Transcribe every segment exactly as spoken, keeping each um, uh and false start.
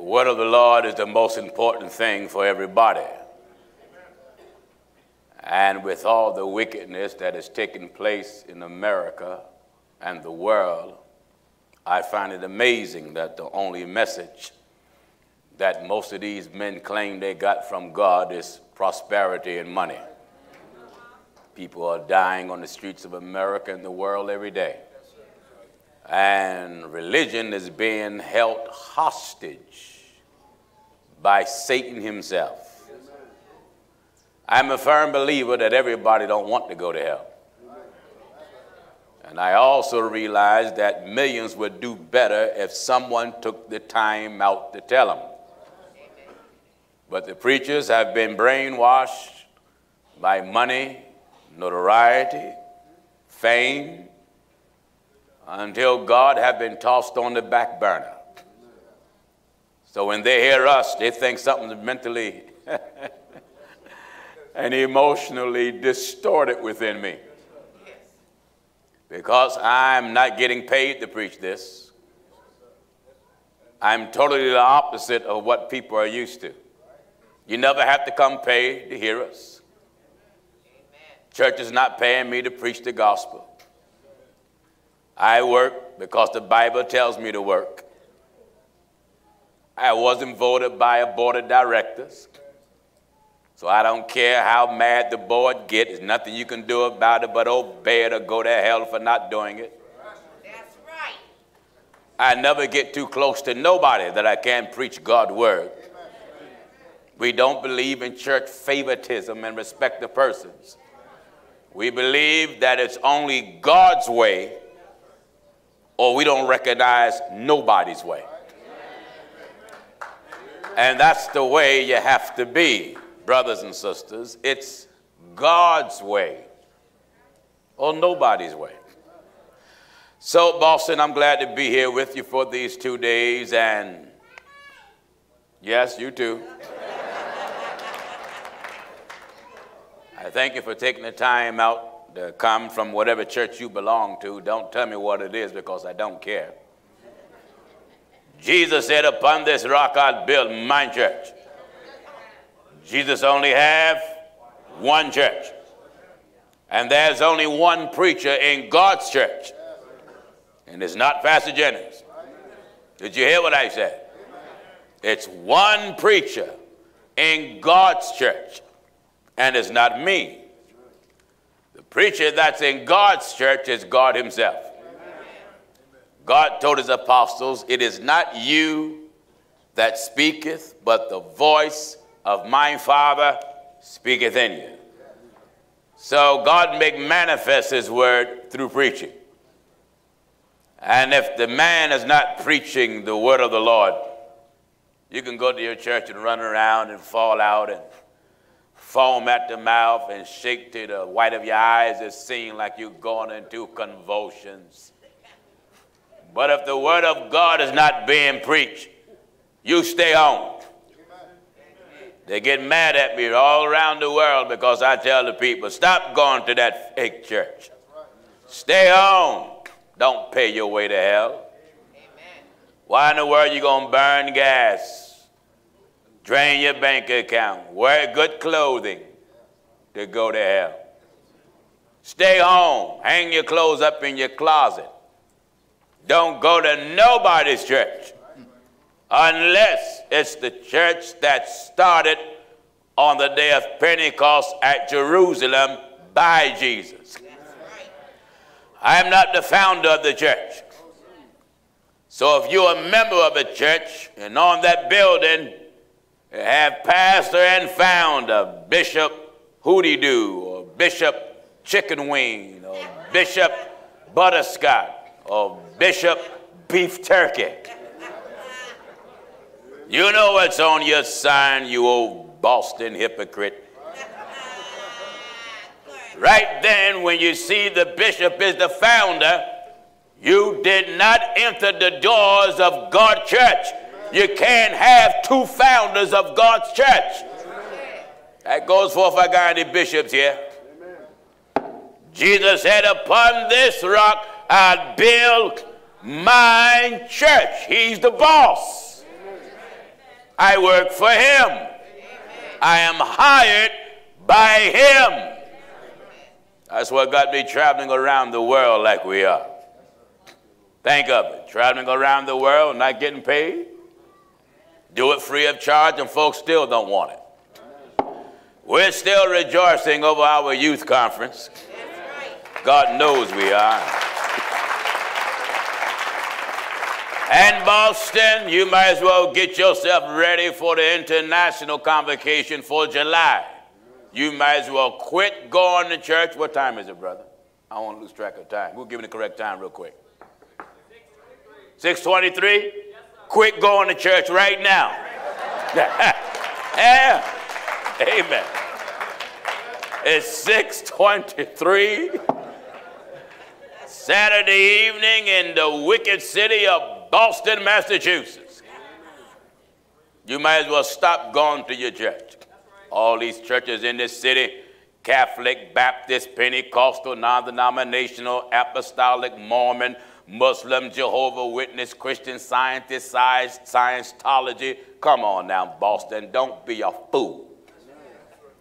The word of the Lord is the most important thing for everybody. And with all the wickedness that is taking place in America and the world, I find it amazing that the only message that most of these men claim they got from God is prosperity and money. People are dying on the streets of America and the world every day. And religion is being held hostage by Satan himself. I'm a firm believer that everybody don't want to go to hell. And I also realize that millions would do better if someone took the time out to tell them. But the preachers have been brainwashed by money, notoriety, fame, until God have been tossed on the back burner. So when they hear us, they think something's mentally and emotionally distorted within me. Because I'm not getting paid to preach this. I'm totally the opposite of what people are used to. You never have to come paid to hear us. Church is not paying me to preach the gospel. I work because the Bible tells me to work. I wasn't voted by a board of directors. So I don't care how mad the board gets. There's nothing you can do about it but obey it or go to hell for not doing it. That's right. I never get too close to nobody that I can't preach God's word. Amen. We don't believe in church favoritism and respect of persons. We believe that it's only God's way or we don't recognize nobody's way. Amen. And that's the way you have to be. Brothers and sisters, it's God's way or nobody's way. So, Boston, I'm glad to be here with you for these two days. And yes, you too. I thank you for taking the time out to come from whatever church you belong to. Don't tell me what it is because I don't care. Jesus said, upon this rock I'll build my church. Jesus only have one church. And there's only one preacher in God's church. And it's not Pastor Jennings. Did you hear what I said? It's one preacher in God's church. And it's not me. The preacher that's in God's church is God himself. God told his apostles, it is not you that speaketh, but the voice of my Father speaketh in you. So God make manifest his word through preaching. And if the man is not preaching the word of the Lord, you can go to your church and run around and fall out and foam at the mouth and shake to the white of your eyes. It seems like you're going into convulsions. But if the word of God is not being preached, you stay home. They get mad at me all around the world because I tell the people, stop going to that fake church. Stay home. Don't pay your way to hell. Amen. Why in the world you going to burn gas, drain your bank account, wear good clothing to go to hell? Stay home. Hang your clothes up in your closet. Don't go to nobody's church. Unless it's the church that started on the day of Pentecost at Jerusalem by Jesus. I am not the founder of the church. So if you're a member of a church and on that building have pastor and founder, Bishop Hooty-Doo or Bishop Chicken Wing or Bishop Butterscotch or Bishop Beef Turkey, you know what's on your sign, you old Boston hypocrite. Right then, when you see the bishop is the founder, you did not enter the doors of God's church. You can't have two founders of God's church. That goes for if I got any bishops here. Jesus said, upon this rock I build my church. He's the boss. I work for him. Amen. I am hired by him. Amen. That's what got me traveling around the world like we are. Think of it. Traveling around the world, not getting paid. Do it free of charge, and folks still don't want it. We're still rejoicing over our youth conference. God knows we are. And Boston, you might as well get yourself ready for the international convocation for July. You might as well quit going to church. What time is it, brother? I don't want to lose track of time. We'll give you the correct time real quick. six twenty-three? Quit going to church right now. Yeah. Amen. It's six twenty-three. Saturday evening in the wicked city of Boston, Massachusetts. You might as well stop going to your church. All these churches in this city, Catholic, Baptist, Pentecostal, non-denominational, apostolic, Mormon, Muslim, Jehovah's Witness, Christian Scientist, science, Scientology. Come on now, Boston, don't be a fool.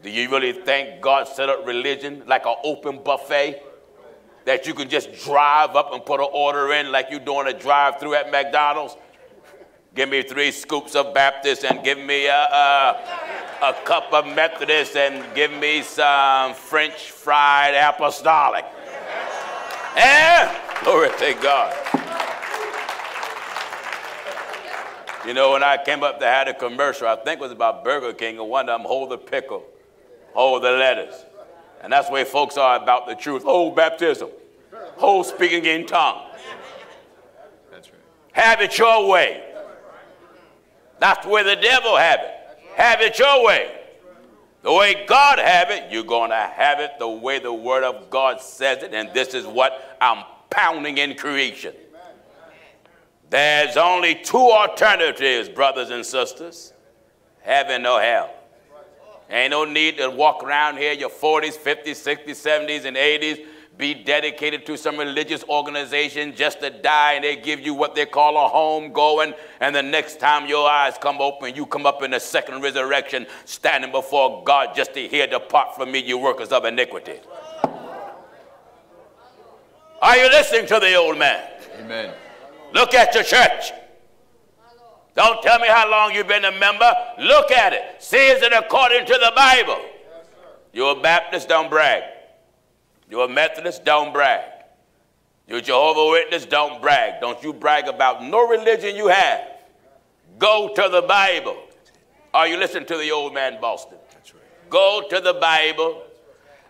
Do you really think God set up religion like an open buffet? That you can just drive up and put an order in like you're doing a drive-through at McDonald's? Give me three scoops of Baptist, and give me a, a, a cup of Methodist, and give me some French fried apostolic. Yeah, glory to God. You know, when I came up, they had a commercial. I think it was about Burger King, and one of them, hold the pickle, hold the lettuce. And that's where folks are about the truth. Hold baptism. Hold speaking in tongues. That's right. Have it your way. That's where the devil have it. Have it your way. The way God have it, you're going to have it the way the word of God says it. And this is what I'm pounding in creation. There's only two alternatives, brothers and sisters. Heaven or hell. Ain't no need to walk around here, your forties, fifties, sixties, seventies, and eighties, be dedicated to some religious organization just to die, and they give you what they call a home going, and the next time your eyes come open, you come up in the second resurrection, standing before God just to hear, depart from me, you workers of iniquity. Are you listening to the old man? Amen. Look at your church. Don't tell me how long you've been a member. Look at it. See, is it according to the Bible? Yes, sir. You're a Baptist, don't brag. You're a Methodist, don't brag. You're a Jehovah's Witness, don't brag. Don't you brag about no religion you have. Go to the Bible. Are you listening to the old man, Boston? That's right. Go to the Bible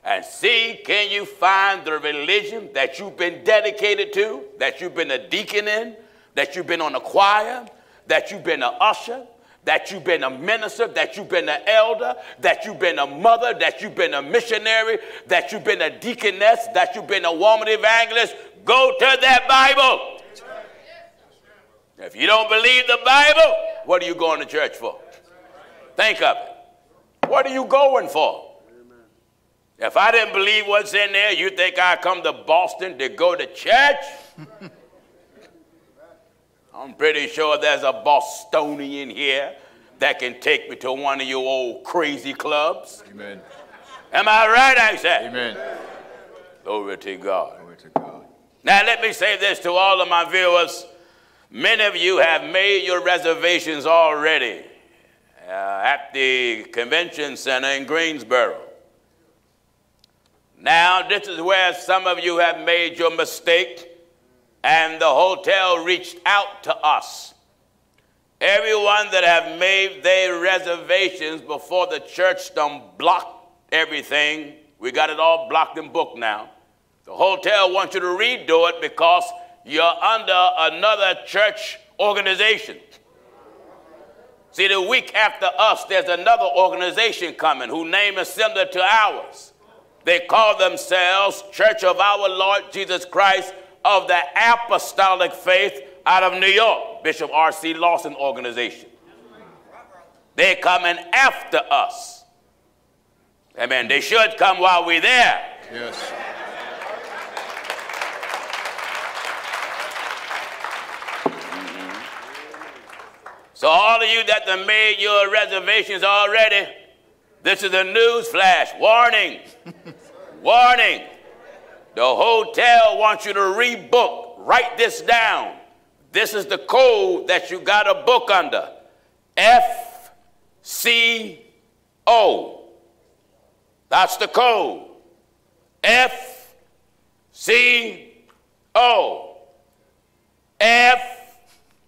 and see, can you find the religion that you've been dedicated to, that you've been a deacon in, that you've been on a choir, that you've been an usher, that you've been a minister, that you've been an elder, that you've been a mother, that you've been a missionary, that you've been a deaconess, that you've been a woman evangelist. Go to that Bible. If you don't believe the Bible, what are you going to church for? Think of it. What are you going for? If I didn't believe what's in there, you think I come to Boston to go to church? I'm pretty sure there's a Bostonian here that can take me to one of your old crazy clubs. Amen. Am I right, I said? Amen. Glory to God. Glory to God. Now, let me say this to all of my viewers. Many of you have made your reservations already uh, at the convention center in Greensboro. Now, this is where some of you have made your mistake. And the hotel reached out to us. Everyone that have made their reservations before the church done blocked everything. We got it all blocked and booked now. The hotel wants you to redo it because you're under another church organization. See, the week after us, there's another organization coming whose name is similar to ours. They call themselves Church of Our Lord Jesus Christ of the Apostolic Faith out of New York, Bishop R C Lawson organization. They're coming after us. Amen. They should come while we're there. Yes. Mm-hmm. So all of you that have made your reservations already, this is a news flash. Warning. Warning. The hotel wants you to rebook. Write this down. This is the code that you got to book under. F C O. That's the code. F C O. F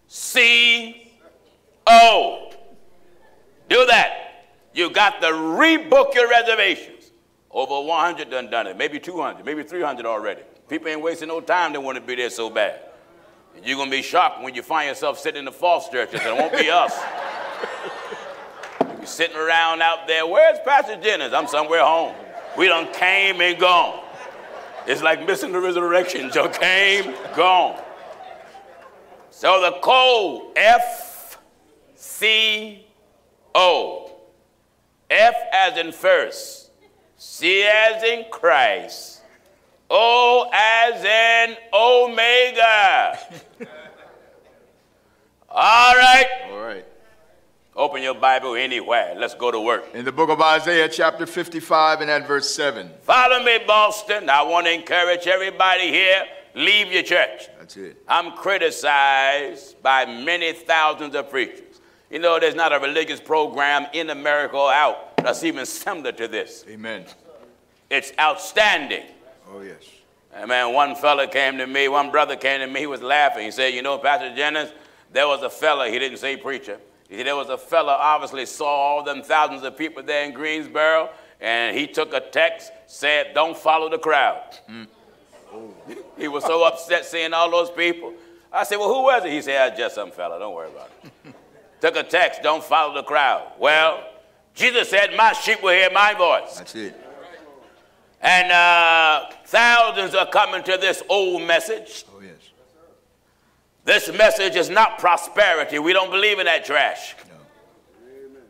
C O. Do that. You got to rebook your reservations. Over one hundred done done it. Maybe two hundred, maybe three hundred already. People ain't wasting no time. They want to be there so bad. And you're going to be shocked when you find yourself sitting in the false churches. It won't be us. You'll be sitting around out there. Where's Pastor Jennings? I'm somewhere home. We done came and gone. It's like missing the resurrection. You came, gone. So the code, F C O. F as in first, C as in Christ, O as in Omega. All right. All right. Open your Bible anywhere. Let's go to work. In the book of Isaiah, chapter fifty-five and at verse seven. Follow me, Boston. I want to encourage everybody here. Leave your church. That's it. I'm criticized by many thousands of preachers. You know, there's not a religious program in America or out that's even similar to this. Amen. It's outstanding. Oh, yes. And man, one fella came to me, one brother came to me, he was laughing. He said, you know, Pastor Jennings, there was a fella, he didn't say preacher. He said, there was a fella obviously saw all them thousands of people there in Greensboro, and he took a text, said, don't follow the crowd. Mm. Oh. He was so upset seeing all those people. I said, well, who was it? He said, just some fella, don't worry about it. Took a text, don't follow the crowd. Well, Jesus said, my sheep will hear my voice. That's it. And uh, thousands are coming to this old message. Oh, yes. This message is not prosperity. We don't believe in that trash. No. Amen.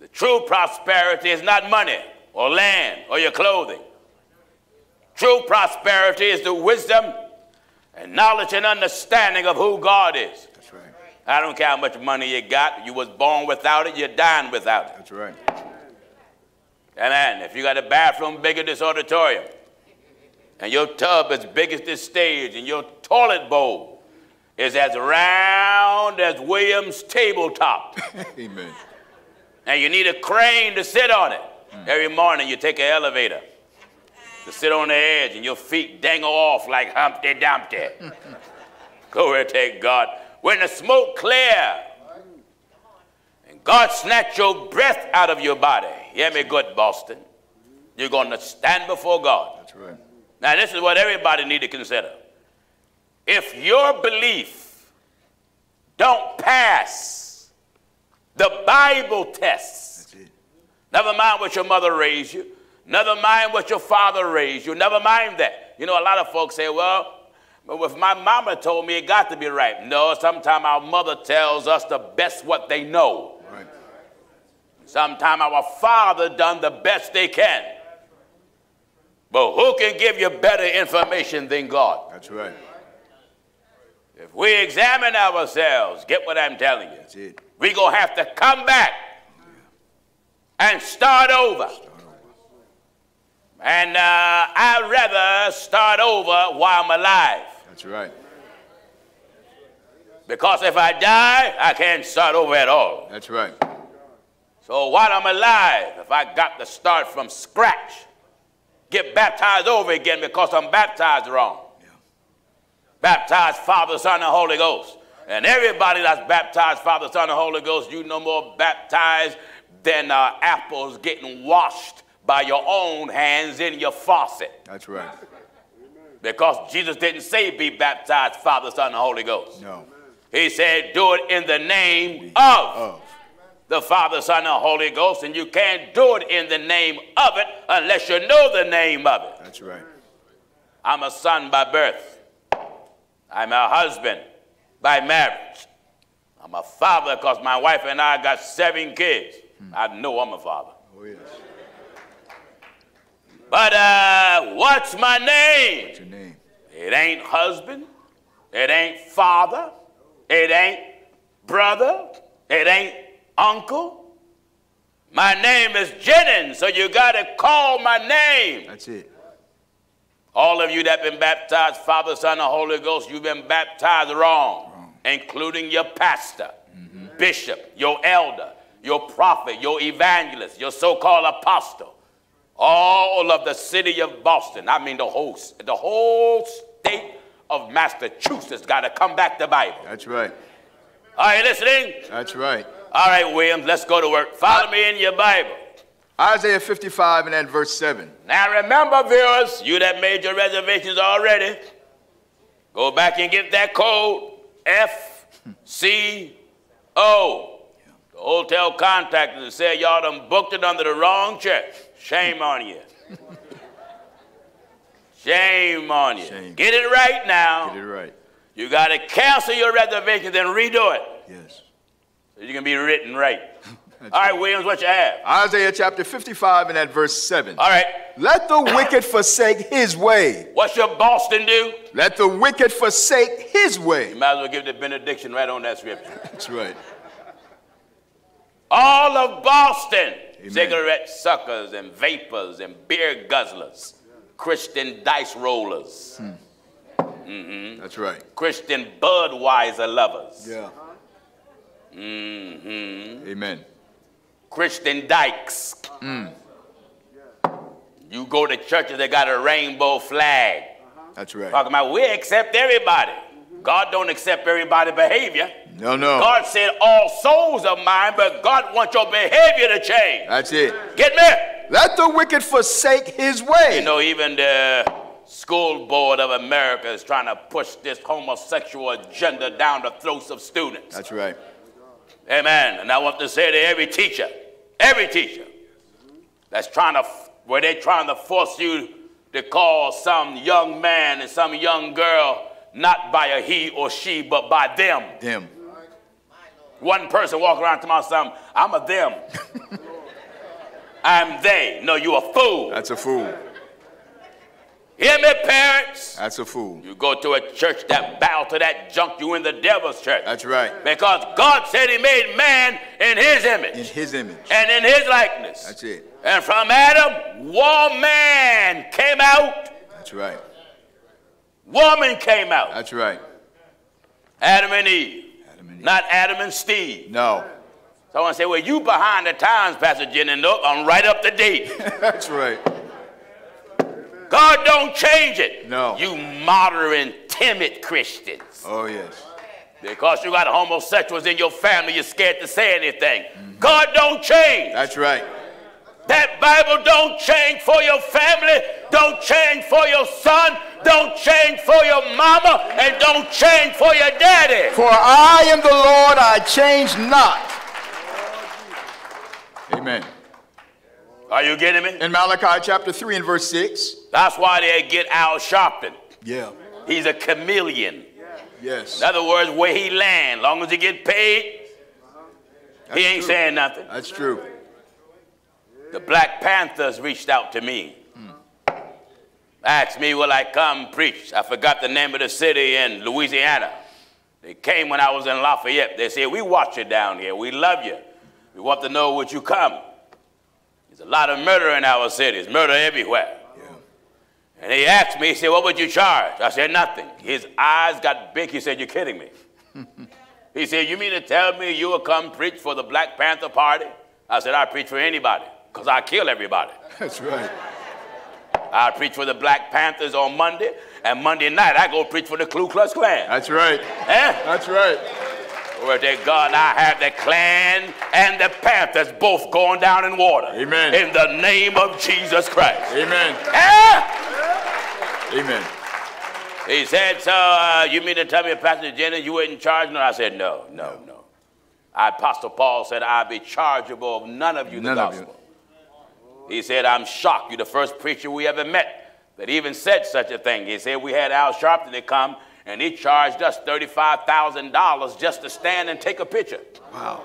The true prosperity is not money or land or your clothing. True prosperity is the wisdom and knowledge and understanding of who God is. I don't care how much money you got. You was born without it. You're dying without it. That's right. Amen. If you got a bathroom big as this auditorium, and your tub as big as this stage, and your toilet bowl is as round as William's tabletop. Amen. And you need a crane to sit on it. Mm. Every morning you take an elevator to sit on the edge, and your feet dangle off like Humpty Dumpty. Glory to God. When the smoke clear, and God snatch your breath out of your body. Hear me good, Boston. You're going to stand before God. That's right. Now, this is what everybody need to consider. If your belief don't pass the Bible tests, never mind what your mother raised you, never mind what your father raised you, never mind that. You know, a lot of folks say, well, but if my mama told me, it got to be right. No, sometimes our mother tells us the best what they know. Right. Sometimes our father done the best they can. But who can give you better information than God? That's right. If we examine ourselves, get what I'm telling you. That's it. We're going to have to come back and start over. Start over. And uh, I'd rather start over while I'm alive. That's right. Because if I die, I can't start over at all. That's right. So while I'm alive, if I got to start from scratch, get baptized over again because I'm baptized wrong. Yeah. Baptized Father, Son, and Holy Ghost. And everybody that's baptized Father, Son, and Holy Ghost, you no more baptized than uh, apples getting washed by your own hands in your faucet. That's right. Because Jesus didn't say be baptized, Father, Son, and Holy Ghost. No. He said do it in the name the of, of the Father, Son, and Holy Ghost. And you can't do it in the name of it unless you know the name of it. That's right. I'm a son by birth. I'm a husband by marriage. I'm a father because my wife and I got seven kids. Hmm. I know I'm a father. Oh, yes. But uh, what's my name? What's your name? It ain't husband. It ain't father. It ain't brother. It ain't uncle. My name is Jennings, so you got to call my name. That's it. All of you that been baptized, Father, Son, and Holy Ghost, you've been baptized wrong, wrong. Including your pastor, mm-hmm. bishop, your elder, your prophet, your evangelist, your so-called apostle. All of the city of Boston, I mean the whole, the whole state of Massachusetts got to come back to the Bible. That's right. Are you listening? That's right. All right, Williams, let's go to work. Follow me in your Bible. Isaiah fifty-five and at verse seven. Now remember, viewers, you that made your reservations already, go back and get that code F C O. The hotel contacted and said y'all done booked it under the wrong church. Shame on you. Shame on you. Shame. Get it right now. Get it right. You got to cancel your reservations and redo it. Yes. So you can be written right. All right, Williams, what you have? Isaiah chapter fifty-five and at verse seven. All right. Let the wicked forsake his way. What should Boston do? Let the wicked forsake his way. You might as well give the benediction right on that scripture. That's right. All of Boston, amen. Cigarette suckers and vapors and beer guzzlers, Christian dice rollers. Hmm. Mm-hmm. That's right. Christian Budweiser lovers. Yeah. Mm-hmm. Amen. Christian dykes. Mm. You go to churches that got a rainbow flag. That's right. Talking about we accept everybody. God don't accept everybody's behavior. No, no. God said all souls are mine, but God wants your behavior to change. That's it. Get me? Let the wicked forsake his way. You know, even the School Board of America is trying to push this homosexual agenda down the throats of students. That's right. Amen. And I want to say to every teacher, every teacher that's trying to, where they're trying to force you to call some young man and some young girl not by a he or she, but by them. Them. One person walk around to my son, I'm a them. I'm they. No, you a fool. That's a fool. Hear me, parents. That's a fool. You go to a church that bow to that junk, you in the devil's church. That's right. Because God said he made man in his image. In his image. And in his likeness. That's it. And from Adam, one man came out. That's right. Woman came out. That's right. Adam and Eve. Adam and Eve. Not Adam and Steve. No. Someone say, well, you behind the times, Pastor Jennings. Nope, I'm right up to date. That's right. God don't change it. No. You modern, timid Christians. Oh, yes. Because you got homosexuals in your family, you're scared to say anything. Mm-hmm. God don't change. That's right. That Bible don't change for your family, don't change for your son, don't change for your mama, and don't change for your daddy. For I am the Lord, I change not. Amen. Are you getting me? In Malachi chapter three and verse six. That's why they get Al Sharpton. Yeah. He's a chameleon. Yes. In other words, where he land, long as he get paid, that's he ain't true. Saying nothing. That's true. The Black Panthers reached out to me. Mm. Asked me, will I come preach? I forgot the name of the city in Louisiana. They came when I was in Lafayette. They said, we watch you down here. We love you. We want to know would you come. There's a lot of murder in our cities, murder everywhere. Yeah. And he asked me, he said, what would you charge? I said, nothing. His eyes got big. He said, you're kidding me. He said, you mean to tell me you will come preach for the Black Panther Party? I said, I preach for anybody, because I kill everybody. That's right. I preach for the Black Panthers on Monday, and Monday night I go preach for the Ku Klux Klan. That's right. Eh? That's right. Where they God, I have the Klan and the Panthers both going down in water. Amen. In the name of Jesus Christ. Amen. Eh? Amen. He said, so uh, you mean to tell me, Pastor Jennings, you wouldn't charge? No, I said, no, no, no. no. Apostle Paul said, I'll be chargeable of none of you none the gospel. You. He said, I'm shocked. You're the first preacher we ever met that even said such a thing. He said, we had Al Sharpton to come. And he charged us thirty-five thousand dollars just to stand and take a picture. Wow.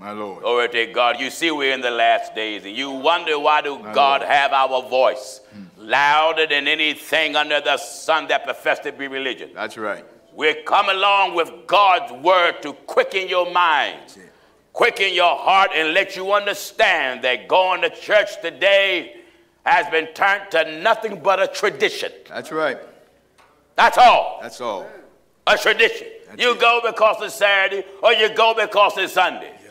My Lord. Glory to God. You see, we're in the last days. And you wonder why do My God Lord. Have our voice? Hmm. Louder than anything under the sun that professed to be religion. That's right. We come along with God's word to quicken your mind, quicken your heart, and let you understand that going to church today has been turned to nothing but a tradition. That's right. That's all. That's all. A tradition. That's you it. Go because it's Saturday, or you go because it's Sunday. Yeah.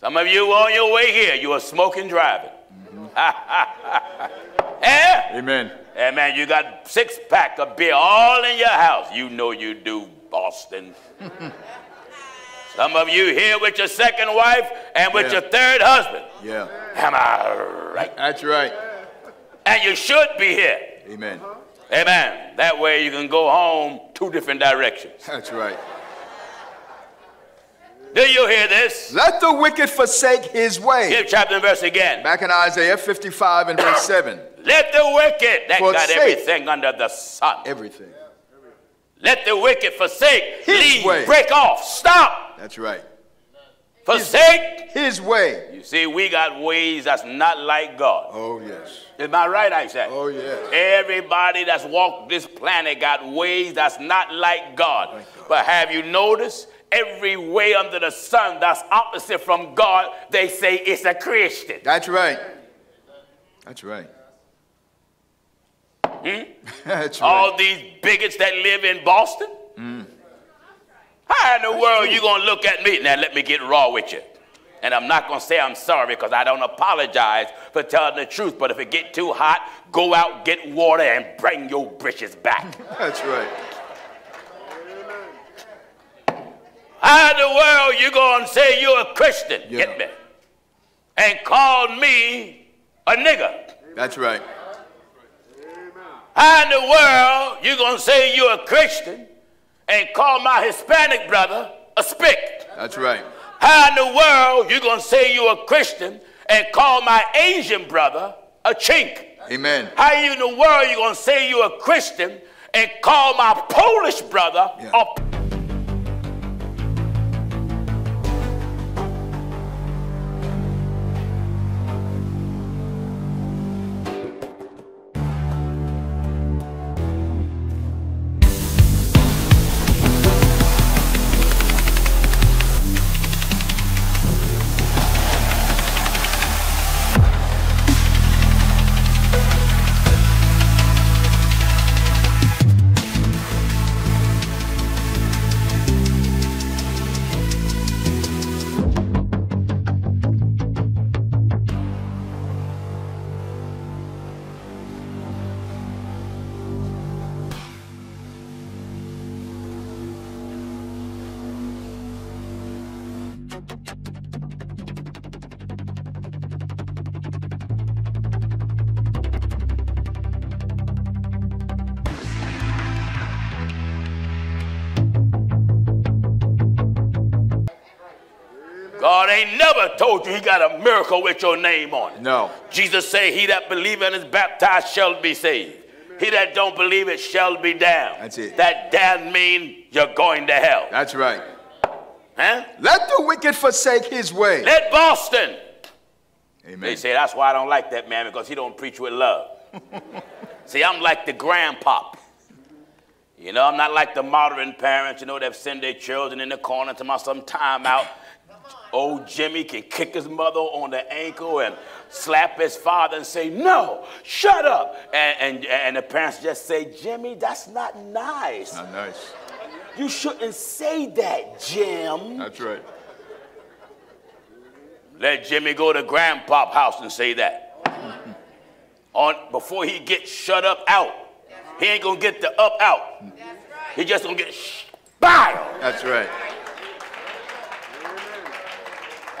Some of you on your way here, you are smoking driving. Mm-hmm. eh? Amen. Hey man, you got six pack of beer all in your house. You know you do, Boston. Some of you here with your second wife and with yeah. your third husband. Yeah. Am I right? That's right. And you should be here. Amen. Amen. That way you can go home two different directions. That's right. Do you hear this? Let the wicked forsake his way. Give chapter and verse again. Back in Isaiah fifty-five and verse seven. Let the wicked, that forsake got everything under the sun. Everything. Let the wicked forsake, his leave, way. Break off, stop. That's right. Forsake his, his way. You see, we got ways that's not like God. Oh, yes. Am I right, Isaac? Oh, yes. Everybody that's walked this planet got ways that's not like God. Like God. But have you noticed? Every way under the sun that's opposite from God, they say it's a Christian. That's right. That's right. Hmm? That's right. All these bigots that live in Boston? Mm. How in the That's world true. You going to look at me? Now, let me get raw with you. And I'm not going to say I'm sorry because I don't apologize for telling the truth. But if it get too hot, go out, get water, and bring your britches back. That's right. How in the world you going to say you're a Christian? Yeah. Get me. And call me a nigger. That's right. How in the world you going to say you're a Christian and call my Hispanic brother a spick? That's right. How in the world you going to say you're a Christian and call my Asian brother a chink? Amen. How in the world you going to say you're a Christian and call my Polish brother yeah. a... God ain't never told you he got a miracle with your name on it. No. Jesus said, he that believeth and is baptized shall be saved. Amen. He that don't believe it shall be damned. That's it. That damn mean you're going to hell. That's right. Huh? Let the wicked forsake his way. Let Boston. Amen. They say, that's why I don't like that man, because he don't preach with love. See, I'm like the grandpop. You know, I'm not like the modern parents, you know, that send their children in the corner to my some time out. Old Jimmy can kick his mother on the ankle and slap his father and say, no, shut up. And, and, and the parents just say, Jimmy, that's not nice. Not nice. You shouldn't say that, Jim. That's right. Let Jimmy go to Grandpa's house and say that. Mm-hmm. on, before he gets shut up out. He ain't going to get the up out. That's right. He just going to get sh bile. That's right.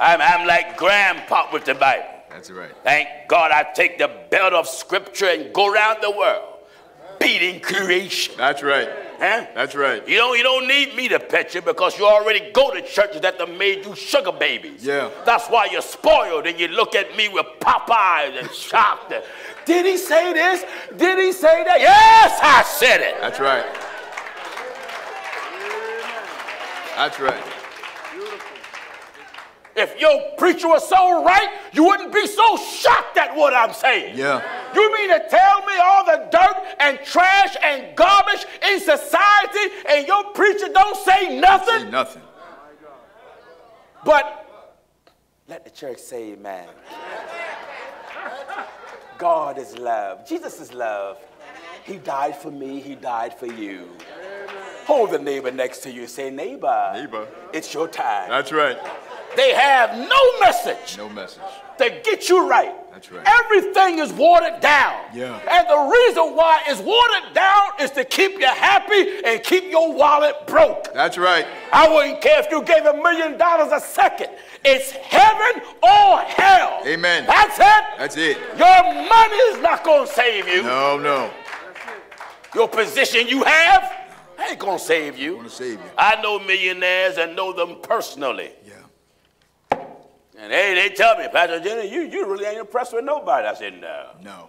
I'm, I'm like Grandpa with the Bible. That's right. Thank God I take the belt of scripture and go around the world beating creation. That's right. Huh? That's right. You don't, you don't need me to pet you because you already go to churches that have made you sugar babies. Yeah. That's why you're spoiled and you look at me with pop eyes and shocked. And, did he say this? Did he say that? Yes, I said it. That's right. That's right. If your preacher was so right, you wouldn't be so shocked at what I'm saying. Yeah. You mean to tell me all the dirt and trash and garbage in society, and your preacher don't say nothing? Say nothing. But let the church say amen. God is love. Jesus is love. He died for me. He died for you. Hold the neighbor next to you. Say, neighbor, neighbor, it's your time. That's right. They have no message. No message. To get you right. That's right. Everything is watered down. Yeah. And the reason why it's watered down is to keep you happy and keep your wallet broke. That's right. I wouldn't care if you gave a million dollars a second. It's heaven or hell. Amen. That's it. That's it. Your money is not going to save you. No, no. Your position you have ain't going to save you. Gonna save you. I know millionaires and know them personally. Yeah. And they, they tell me, Pastor Gino, you, you really ain't impressed with nobody. I said, no. No.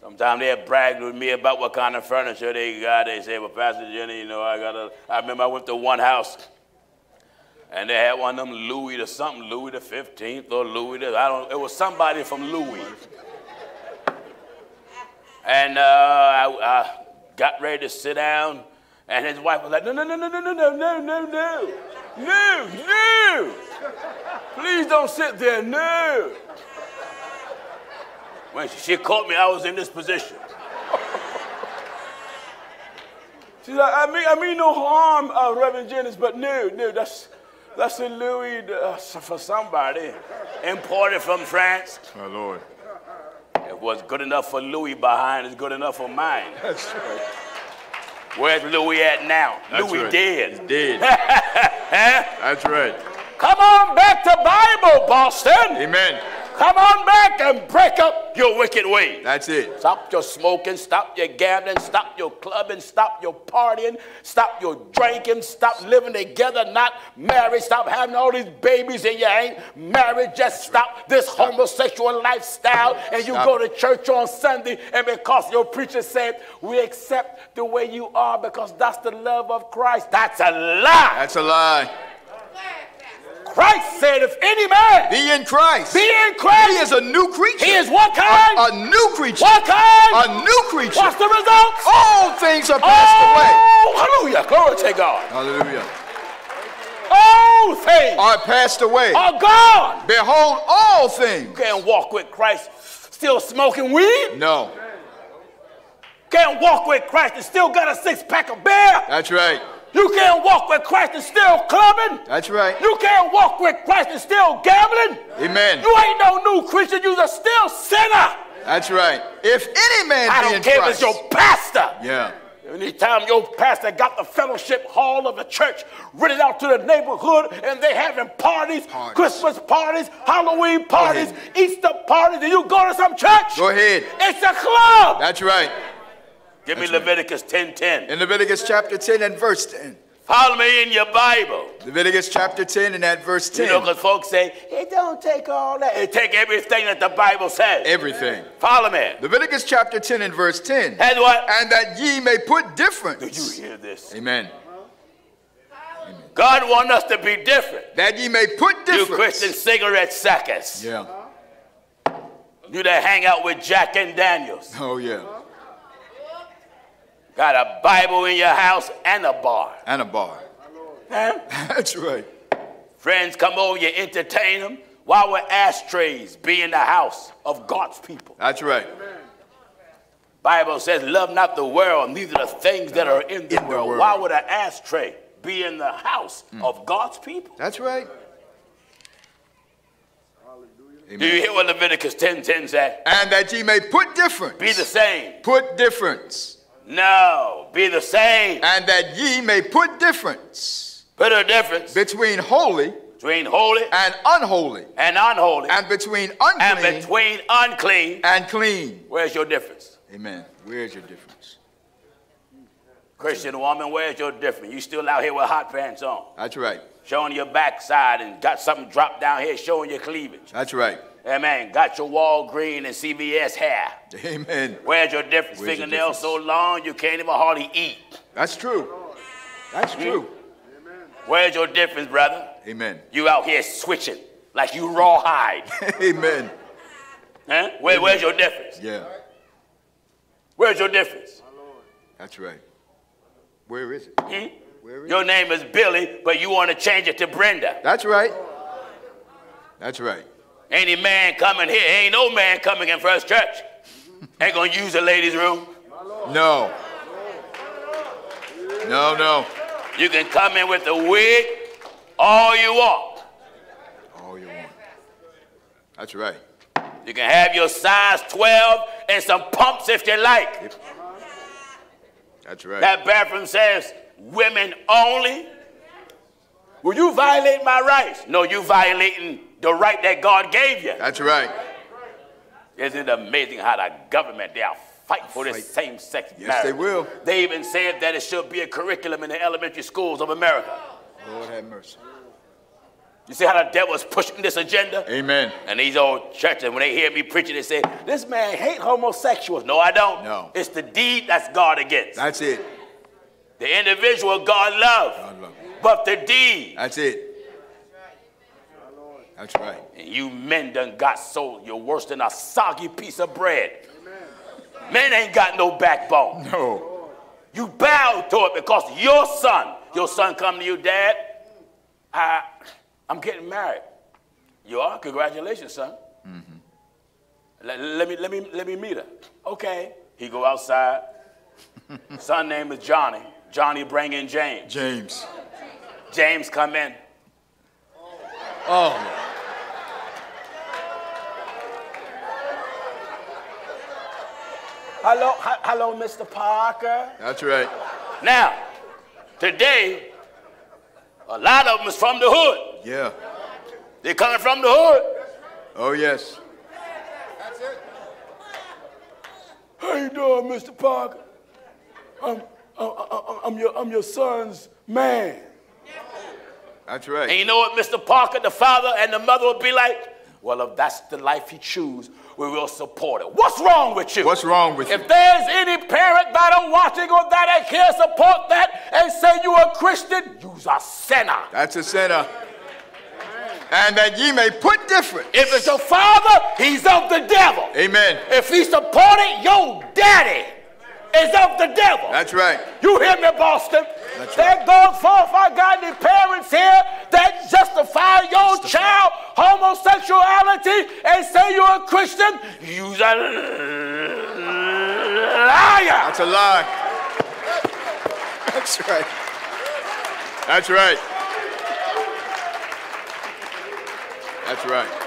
Sometimes they'll brag with me about what kind of furniture they got. They say, well, Pastor Gino, you know, I got a, I remember I went to one house, and they had one of them Louis or something, Louis the fifteenth or Louis the, I don't, it was somebody from Louis. And uh, I, I got ready to sit down, and his wife was like, no, no, no, no, no, no, no, no, no, no. No, no. Please don't sit there, no. When she caught me, I was in this position. She's like, I mean, I mean no harm, uh, Reverend Jennings, but no, no, that's, that's a Louis uh, for somebody imported from France. My Lord. If what's good enough for Louis behind is good enough for mine. That's right. Where's Louis at now? That's Louis right. Dead. He's dead. That's right. Come on back to Bible, Boston. Amen. Come on back and break up your wicked way. That's it. Stop your smoking, stop your gambling, stop your clubbing, stop your partying, stop your drinking, stop living together, not married, stop having all these babies and you ain't married. Just stop this homosexual lifestyle, and you go to church on Sunday, and because your preacher said, we accept the way you are because that's the love of Christ. That's a lie. That's a lie. Christ said, if any man be in Christ, be in Christ, he is a new creature. He is what kind? A, a new creature. What kind? A new creature. What's the result? All things are passed oh, away. Hallelujah. Glory to God. Hallelujah. All things are passed away. Are gone. Behold, all things. You can't walk with Christ still smoking weed. No. You can't walk with Christ and still got a six-pack of beer. That's right. You can't walk with Christ and still clubbing. That's right. You can't walk with Christ and still gambling. Amen. You ain't no new Christian. You're a still sinner. That's right. If any man I be in Christ. I don't care if it's your pastor. Yeah. Anytime your pastor got the fellowship hall of the church rented out to the neighborhood, and they having parties, parties. Christmas parties, Halloween parties, Easter parties, and you go to some church. Go ahead. It's a club. That's right. Give me Leviticus ten ten. In Leviticus chapter ten and verse ten. Follow me in your Bible. Leviticus chapter ten and at verse ten. You know, because folks say, it don't take all that. It take everything that the Bible says. Everything. Follow me. Leviticus chapter ten and verse ten. And what? And that ye may put difference. Do you hear this? Amen. Uh-huh. Amen. God wants us to be different. That ye may put difference. You Christian cigarette suckers. Yeah. Uh-huh. You that hang out with Jack and Daniels. Oh, yeah. Uh-huh. Got a Bible in your house and a bar. And a bar. Huh? That's right. Friends come over, you entertain them. Why would ashtrays be in the house of God's people? That's right. Amen. Bible says, love not the world, neither the things that are in the, in world. the world. Why would an ashtray be in the house mm. of God's people? That's right. Amen. Do you hear what Leviticus ten ten said? And that ye may put difference. Be the same. Put difference. No, be the same. And that ye may put difference. Put a difference. Between holy. Between holy. And unholy. And unholy. And between unclean. And between unclean. And clean. Where's your difference? Amen. Where's your difference? Christian woman, where's your difference? You still out here with hot pants on. That's right. Showing your backside and got something dropped down here showing your cleavage. That's right. Amen. Got your Walgreens and C V S hair. Amen. Where's your difference? Where's fingernails your difference? So long you can't even hardly eat. That's true. That's mm-hmm. true. Amen. Where's your difference, brother? Amen. You out here switching like you rawhide. Amen. Huh? Where, Amen. Where's your difference? Yeah. Where's your difference? That's right. Where is it? Hmm? Where is Your it? name is Billy, but you want to change it to Brenda. That's right. That's right. Ain't any man coming here. Ain't no man coming in First Church. Ain't going to use the ladies' room. No. No, no. You can come in with a wig all you want. All you want. That's right. You can have your size twelve and some pumps if you like. Yep. That's right. That bathroom says women only. Will you violate my rights? No, you violating the right that God gave you. That's right. Isn't it amazing how the government, they are fighting for this same-sex marriage? Yes, they will. They even said that it should be a curriculum in the elementary schools of America. Lord have mercy. You see how the devil's pushing this agenda? Amen. And these old churches, when they hear me preaching, they say, this man hate homosexuals. No, I don't. No. It's the deed that's God against. That's it. The individual God loves. God loves. But the deed. That's it. That's right. And you men done got so you're worse than a soggy piece of bread. Amen. Men ain't got no backbone. No. You bow to it because your son, your son come to you, Dad, I, I'm getting married. You are? Congratulations, son. Mm-hmm. let, let, me, let, me, let me meet her. Okay. He go outside. Son name is Johnny. Johnny bring in James. James. James come in. Oh, Hello, hello, Mister Parker. That's right. Now, today, a lot of them is from the hood. Yeah. They're coming from the hood. Oh, yes. That's it. How you doing, Mister Parker? I'm, I'm, I'm, your, I'm your son's man. That's right. And you know what, Mister Parker, the father and the mother will be like, well, if that's the life he choose, we will support it. What's wrong with you? What's wrong with if you? If there's any parent that are watching or that ain't here, support that and say you a Christian, you's a sinner. That's a sinner. And that ye may put difference. If it's your father, he's of the devil. Amen. If he support it, your daddy is of the devil. That's right. You hear me, Boston? That's right. Thank God for if I got any parents here that justify your justify. child homosexuality and say you're a Christian, you're a liar. That's a lie. That's right. That's right. That's right.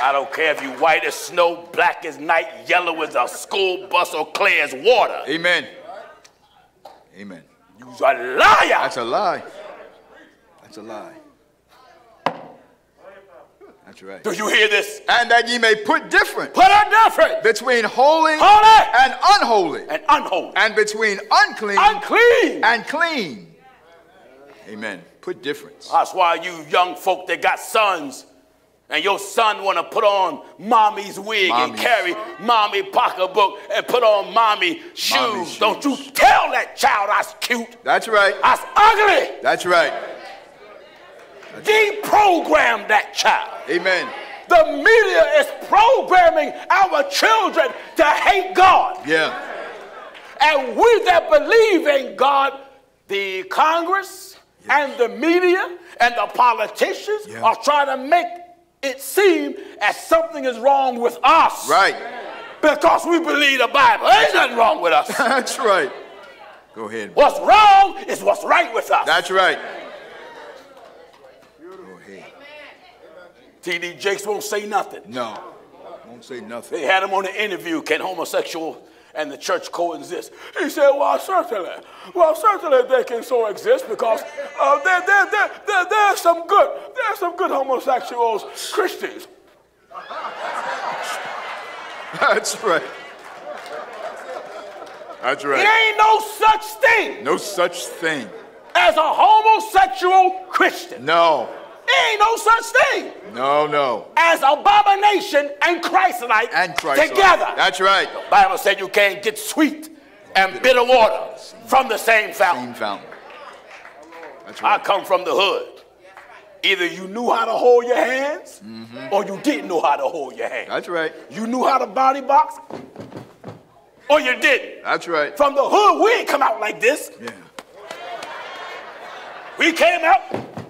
I don't care if you white as snow, black as night, yellow as a school bus, or clear as water. Amen. Amen. You're a liar. That's a lie. That's a lie. That's right. Do you hear this? And that ye may put difference. Put a difference. Between holy, holy and unholy. And unholy. And between unclean, unclean. and clean. Amen. Put difference. That's why you young folk that got sons, and your son want to put on mommy's wig mommy's. and carry mommy pocketbook and put on mommy shoes. Mommy's shoes. Don't you tell that child that's cute. That's right. That's ugly. That's right. That's Deprogram right. that child. Amen. The media is programming our children to hate God. Yeah. And we that believe in God, the Congress yes. and the media and the politicians yeah. are trying to make it seems as something is wrong with us. Right. Because we believe the Bible. There's nothing wrong with us. That's right. Go ahead. What's wrong is what's right with us. That's right. Go ahead. T D Jakes won't say nothing. No. Won't say nothing. They had him on an interview. Can homosexual and the church coexist? He said, well, certainly. Well, certainly they can so exist because uh, there, there, there, there, there are some good, there are some good homosexuals, Christians. That's right. That's right. There ain't no such thing. No such thing. As a homosexual Christian. No. There ain't no such thing. No, no. As abomination and Christ-like and Christ-like together. That's right. The Bible said you can't get sweet and bitter, bitter water from the same fountain. Same fountain. That's right. I come from the hood. Either you knew how to hold your hands mm-hmm. or you didn't know how to hold your hands. That's right. You knew how to body box. or you didn't. That's right. From the hood, we didn't come out like this. Yeah. We came out